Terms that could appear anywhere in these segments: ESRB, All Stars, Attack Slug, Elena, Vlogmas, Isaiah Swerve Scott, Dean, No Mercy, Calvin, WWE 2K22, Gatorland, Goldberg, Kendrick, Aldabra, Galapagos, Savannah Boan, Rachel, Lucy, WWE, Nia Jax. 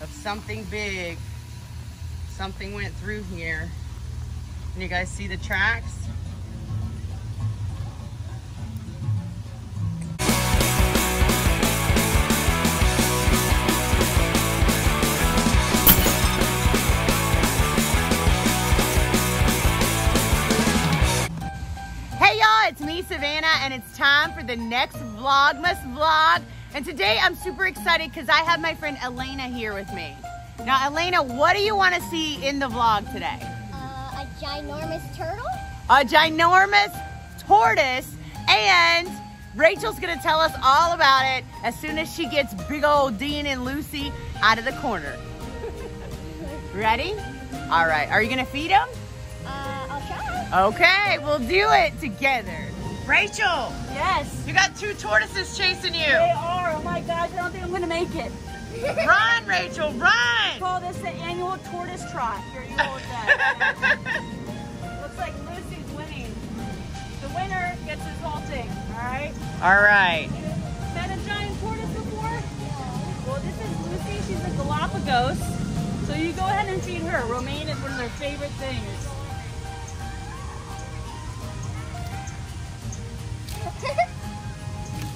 of something big. Something went through here. Can you guys see the tracks? It's me, Savannah, and it's time for the next Vlogmas vlog. And today I'm super excited because I have my friend Elena here with me. Now, Elena, what do you want to see in the vlog today? A ginormous turtle. A ginormous tortoise. And Rachel's going to tell us all about it as soon as she gets big old Dean and Lucy out of the corner. Ready? All right. Are you going to feed them? I'll try. Okay, we'll do it together. Rachel! Yes? You got two tortoises chasing you. They are. Oh my gosh, I don't think I'm going to make it. Run, Rachel, run! We call this the annual tortoise trot. Here you go with that. Looks like Lucy's winning. The winner gets his whole thing, all right? All right. Met a giant tortoise before? Yeah. Well, this is Lucy. She's a Galapagos. So you go ahead and feed her. Romaine is one of their favorite things.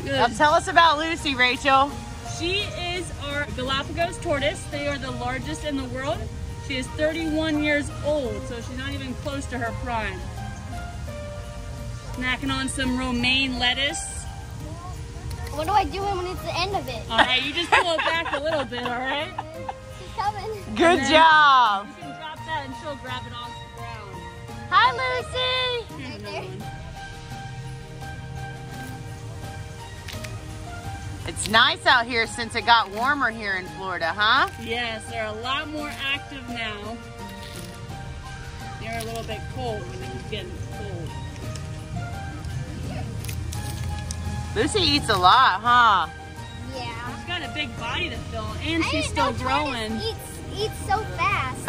Now tell us about Lucy, Rachel. She is our Galapagos tortoise. They are the largest in the world. She is 31 years old, so she's not even close to her prime. Snacking on some romaine lettuce. What do I do when it's the end of it? All right, you just pull it back a little bit, all right? She's coming. Good job. You can drop that and she'll grab it off the ground. Hi, Lucy. Right there. It's nice out here since it got warmer here in Florida, huh? Yes, they're a lot more active now. They're a little bit cold when it's getting cold. Lucy eats a lot, huh? Yeah. She's got a big body to fill, and she's still growing. Eats so fast,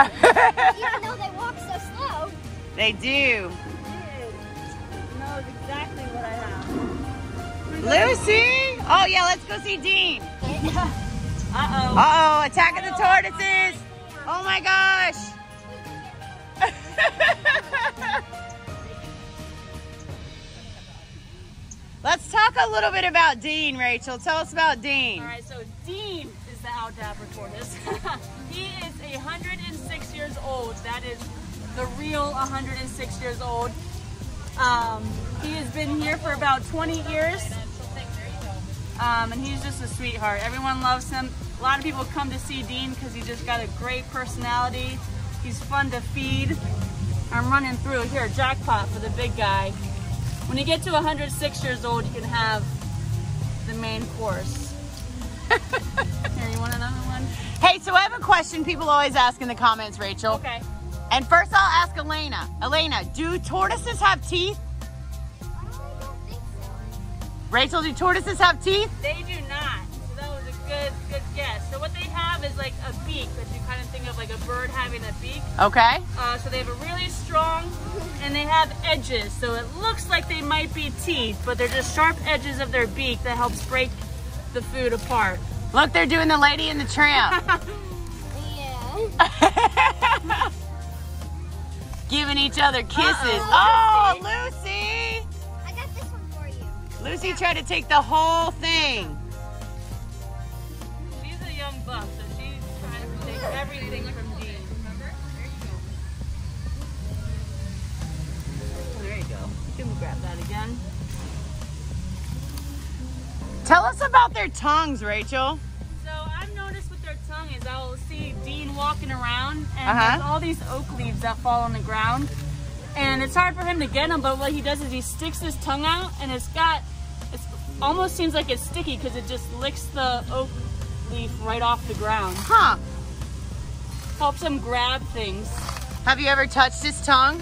even though they walk so slow. They do. They know exactly what I have. Lucy! Oh yeah, let's go see Dean. Uh-oh. Uh-oh, attack of the tortoises. Oh my gosh. Let's talk a little bit about Dean, Rachel. Tell us about Dean. All right, so Dean is the Aldabra tortoise. He is 106 years old. That is the real 106 years old. He has been here for about 20 years. And he's just a sweetheart. Everyone loves him. A lot of people come to see Dean because he's just got a great personality. He's fun to feed. I'm running through here, jackpot for the big guy. When you get to 106 years old, you can have the main course. Here, you want another one? Hey, so I have a question people always ask in the comments, Rachel. Okay. And first I'll ask Elena. Elena, do tortoises have teeth? Rachel, do tortoises have teeth? They do not. So that was a good guess. So what they have is like a beak, if you kind of think of like a bird having a beak. Okay. So they have a really strong, and they have edges. So it looks like they might be teeth, but they're just sharp edges of their beak that helps break the food apart. Look, they're doing the Lady and the Tramp. Yeah. Giving each other kisses. Uh-oh. Oh, Lucy. Lucy tried to take the whole thing. She's a young buck, so she tried to take everything from Dean. Remember? There you go. There you go. Can we grab that again? Tell us about their tongues, Rachel. So I've noticed with their tongue is I will see Dean walking around, and there's all these oak leaves that fall on the ground. And it's hard for him to get them, but what he does is he sticks his tongue out, and it almost seems like it's sticky because it just licks the oak leaf right off the ground. Huh. Helps him grab things. Have you ever touched his tongue?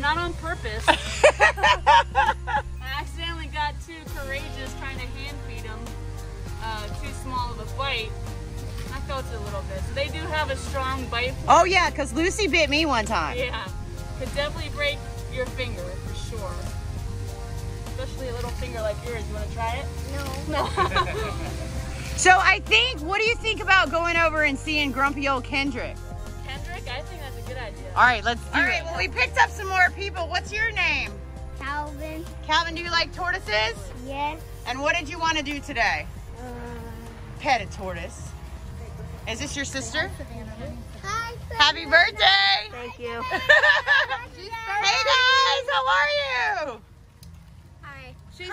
Not on purpose. I accidentally got too courageous trying to hand feed him too small of a bite. I felt it a little bit. So they do have a strong bite. Oh yeah, because Lucy bit me one time. Yeah. Could definitely break your finger for sure. Especially a little finger like yours. You want to try it? No. No. So I think, what do you think about going over and seeing grumpy old Kendrick? Kendrick, I think that's a good idea. All right, let's do it. All right, well, we picked up some more people. What's your name? Calvin. Calvin, do you like tortoises? Yes. And what did you want to do today? Pet a tortoise. Is this your sister? Hi, Savannah. Happy birthday. Thank you. Hey, guys, how are you? Hi. She's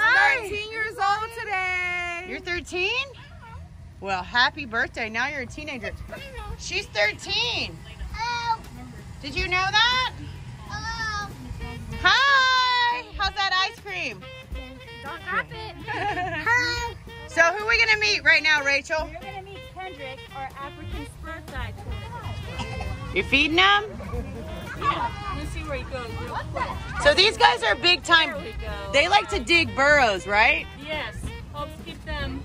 13 years old today. You're 13? Well, happy birthday. Now you're a teenager. She's 13. Oh. Did you know that? Hello. Hi. How's that ice cream? Don't drop it. Hi. So who are we going to meet right now, Rachel? You're going to meet Kendrick, our African spur-eyed tortoise. You're feeding them? Yeah. Let's see where he goes real quick. So these guys are big time. There we go. They like to dig burrows, right? Yes. Helps keep them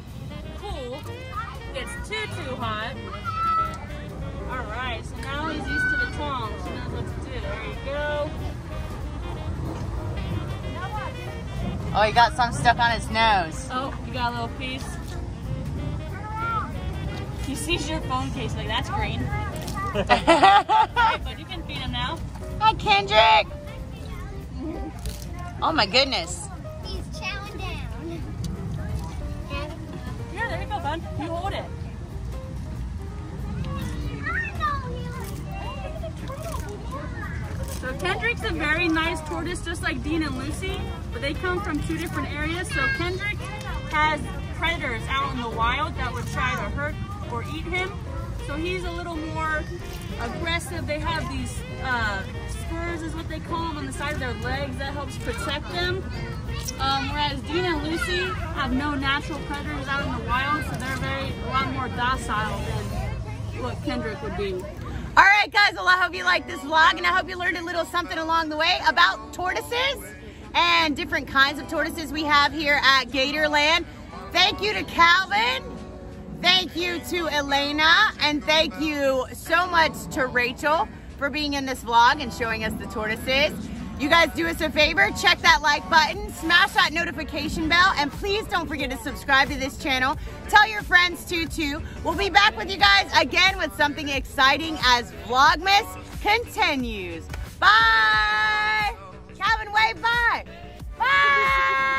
cool. It gets too hot. All right. So now he's used to the tongs. He knows what to do. There you go. Oh, he got something stuck on his nose. Oh, he got a little piece. He sees your phone case like, that's green. All right, but you can feed him now. Hi, Kendrick. Oh, my goodness. He's chowing down. Yeah, there you go, bud. You hold it. So Kendrick's a very nice tortoise, just like Dean and Lucy, but they come from two different areas. So Kendrick has predators out in the wild that would try to hurt or eat him. So he's a little more aggressive. They have these spurs is what they call them on the side of their legs. That helps protect them. Whereas Dean and Lucy have no natural predators out in the wild, so they're a lot more docile than what Kendrick would be. All right, guys, well, I hope you liked this vlog, and I hope you learned a little something along the way about tortoises and different kinds of tortoises we have here at Gatorland. Thank you to Calvin. Thank you to Elena. And thank you so much to Rachel for being in this vlog and showing us the tortoises. You guys do us a favor, check that like button, smash that notification bell, and please don't forget to subscribe to this channel. Tell your friends too. We'll be back with you guys again with something exciting as Vlogmas continues. Bye! Calvin, wave bye! Bye!